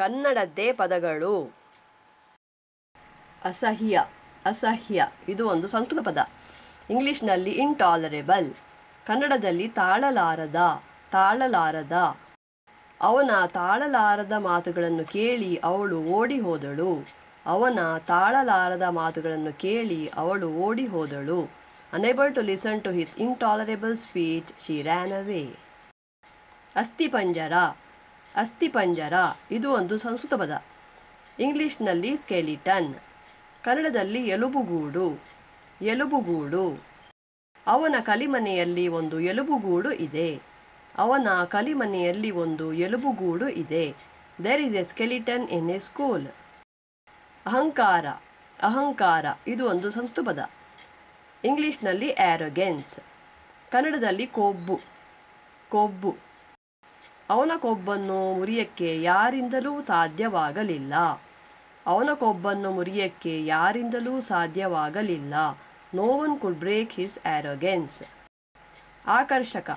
ಕನ್ನಡದ್ದೇ ಪದಗಳು. ಅಸಹ್ಯ, ಅಸಹ್ಯ ಇದು ಒಂದು ಸಂಸ್ಕೃತ ಪದ. ಇಂಗ್ಲಿಷ್ನಲ್ಲಿ ಇಂಟಾಲರೇಬಲ್, ಕನ್ನಡದಲ್ಲಿ ತಾಳಲಾರದ, ತಾಳಲಾರದ. ಅವನ ತಾಳಲಾರದ ಮಾತುಗಳನ್ನು ಕೇಳಿ ಅವಳು ಓಡಿ ಹೋದಳು. ಅವನ ತಾಳಲಾರದ ಮಾತುಗಳನ್ನು ಕೇಳಿ ಅವಳು ಓಡಿ ಹೋದಳು. Unable to listen to his intolerable speech, she ran away. ಅಸ್ಥಿಪಂಜರ, ಅಸ್ಥಿಪಂಜರ ಇದು ಒಂದು ಸಂಸ್ಕೃತ ಪದ. ಇಂಗ್ಲಿಷ್ನಲ್ಲಿ ಸ್ಕೆಲಿಟನ್, ಕನ್ನಡದಲ್ಲಿ ಎಲುಬುಗೂಡು, ಎಲುಬುಗೂಡು. ಅವನ ಕಲಿಮನೆಯಲ್ಲಿ ಒಂದು ಎಲುಬುಗೂಡು ಇದೆ, ಅವನ ಕಲಿಮನೆಯಲ್ಲಿ ಒಂದು ಎಲುಬುಗೂಡು ಇದೆ. There is a skeleton in a school. ಅಹಂಕಾರ, ಅಹಂಕಾರ ಇದು ಒಂದು ಸಂಸ್ಕೃತ ಪದ. ಇಂಗ್ಲಿಷ್ನಲ್ಲಿ ಆ್ಯರೋಗೆನ್ಸ್, ಕನ್ನಡದಲ್ಲಿ ಕೊಬ್ಬು, ಕೊಬ್ಬು. ಅವನ ಕೊಬ್ಬನ್ನು ಮುರಿಯಕ್ಕೆ ಯಾರಿಂದಲೂ ಸಾಧ್ಯವಾಗಲಿಲ್ಲ, ಅವನ ಕೊಬ್ಬನ್ನು ಮುರಿಯಕ್ಕೆ ಯಾರಿಂದಲೂ ಸಾಧ್ಯವಾಗಲಿಲ್ಲ. No one could break his arrogance. ಆಕರ್ಷಕ,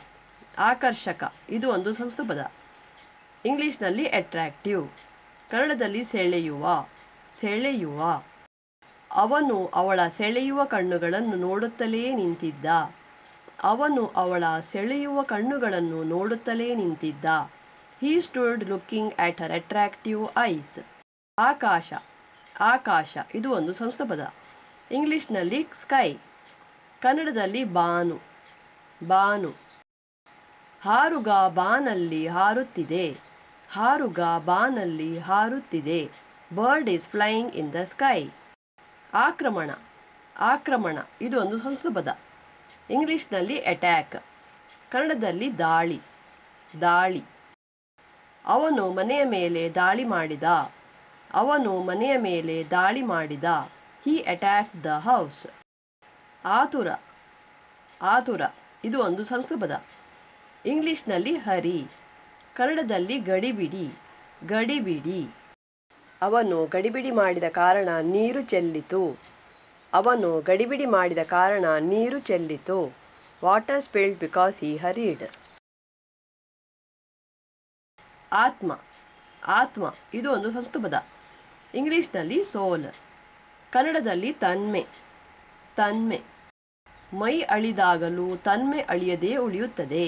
ಆಕರ್ಷಕ ಇದು ಒಂದು ಸಂಸ್ಕೃತ ಪದ. ಇಂಗ್ಲಿಷ್ನಲ್ಲಿ ಅಟ್ರಾಕ್ಟಿವ್, ಕನ್ನಡದಲ್ಲಿ ಸೆಳೆಯುವ, ಸೆಳೆಯುವ. ಅವನು ಅವಳ ಸೆಳೆಯುವ ಕಣ್ಣುಗಳನ್ನು ನೋಡುತ್ತಲೇ ನಿಂತಿದ್ದ, ಅವನು ಅವಳ ಸೆಳೆಯುವ ಕಣ್ಣುಗಳನ್ನು ನೋಡುತ್ತಲೇ ನಿಂತಿದ್ದ. He stood looking at her attractive eyes. ಆಕಾಶ, ಆಕಾಶ ಇದು ಒಂದು ಸಂಸ್ಕೃತ ಪದ. ಇಂಗ್ಲಿಷ್ನಲ್ಲಿ ಸ್ಕೈ, ಕನ್ನಡದಲ್ಲಿ ಬಾನು, ಬಾನು. ಹಾರುಗ ಬಾನಲ್ಲಿ ಹಾರುತ್ತಿದೆ, ಹಾರುಗ ಬಾನಲ್ಲಿ ಹಾರುತ್ತಿದೆ. Bird is flying in the sky. ಆಕ್ರಮಣ, ಆಕ್ರಮಣ ಇದು ಒಂದು ಸಂಸ್ಕೃತ ಪದ. ಇಂಗ್ಲಿಷ್ನಲ್ಲಿ ಅಟ್ಯಾಕ್, ಕನ್ನಡದಲ್ಲಿ ದಾಳಿ, ದಾಳಿ. ಅವನು ಮನೆಯ ಮೇಲೆ ದಾಳಿ ಮಾಡಿದ, ಅವನು ಮನೆಯ ಮೇಲೆ ದಾಳಿ ಮಾಡಿದ. He attack the house. ಆತುರ, ಆತುರ ಇದು ಒಂದು ಸಂಸ್ಕೃತ ಪದ. ಇಂಗ್ಲಿಷ್ನಲ್ಲಿ ಹರಿ, ಕನ್ನಡದಲ್ಲಿ ಗಡಿಬಿಡಿ, ಗಡಿಬಿಡಿ. ಅವನು ಗಡಿಬಿಡಿ ಮಾಡಿದ ಕಾರಣ ನೀರು ಚೆಲ್ಲಿತು, ಅವನು ಗಡಿಬಿಡಿ ಮಾಡಿದ ಕಾರಣ ನೀರು ಚೆಲ್ಲಿತು. Water spilled because he hurried. ಆತ್ಮ, ಆತ್ಮ ಇದು ಒಂದು ಸಂಸ್ಕೃತ ಪದ. ಇಂಗ್ಲಿಷ್ನಲ್ಲಿ ಸೋಲ್, ಕನ್ನಡದಲ್ಲಿ ತನ್ಮೆ, ತನ್ಮೆ. ಮೈ ಅಳಿದಾಗಲೂ ತನ್ಮೆ ಅಳಿಯದೇ ಉಳಿಯುತ್ತದೆ,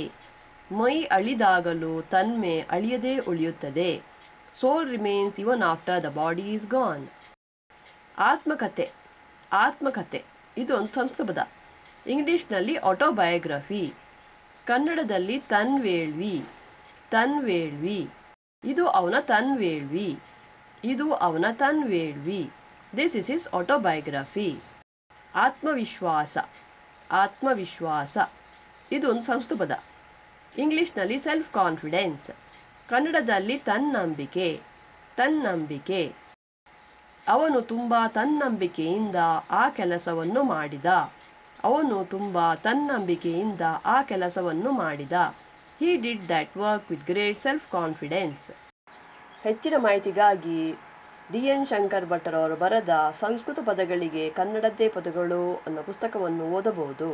ಮೈ ಅಳಿದಾಗಲೂ ತನ್ಮೆ ಅಳಿಯದೇ ಉಳಿಯುತ್ತದೆ. Soul remains even after the body is gone. ಆತ್ಮಕಥೆ, ಆತ್ಮಕಥೆ ಇದು ಒಂದು ಸಂಸ್ಕೃತ ಪದ. ಇಂಗ್ಲಿಷ್ನಲ್ಲಿ ಆಟೋಬಯೋಗ್ರಫಿ, ಕನ್ನಡದಲ್ಲಿ ತನ್ವೇಳ್ವಿ, ತನ್ವೇಳ್ವಿ ಇದು ಅವನ ತನ್ವೇಳ್ವಿ, ಇದು ಅವನ ತನ್ವೇಳ್ವಿ. This is his autobiography. ಆತ್ಮವಿಶ್ವಾಸ, ಆತ್ಮವಿಶ್ವಾಸ ಇದು ಒಂದು ಸಂಸ್ಕೃತ ಪದ. ಇಂಗ್ಲಿಷ್ನಲ್ಲಿ ಸೆಲ್ಫ್ ಕಾನ್ಫಿಡೆನ್ಸ್, ಕನ್ನಡದಲ್ಲಿ ತನ್ನಂಬಿಕೆ, ತನ್ನಂಬಿಕೆ. ಅವನು ತುಂಬ ತನ್ನಂಬಿಕೆಯಿಂದ ಆ ಕೆಲಸವನ್ನು ಮಾಡಿದ, ಅವನು ತುಂಬ ತನ್ನಂಬಿಕೆಯಿಂದ ಆ ಕೆಲಸವನ್ನು ಮಾಡಿದ. He did that work with great self confidence. ಹೆಚ್ಚಿನ ಮಾಹಿತಿಗಾಗಿ DN ಶಂಕರ್ ಭಟ್ಟರವರು ಬರೆದ ಸಂಸ್ಕೃತ ಪದಗಳಿಗೆ ಕನ್ನಡದ್ದೇ ಪದಗಳು ಅನ್ನೋ ಪುಸ್ತಕವನ್ನು ಓದಬಹುದು.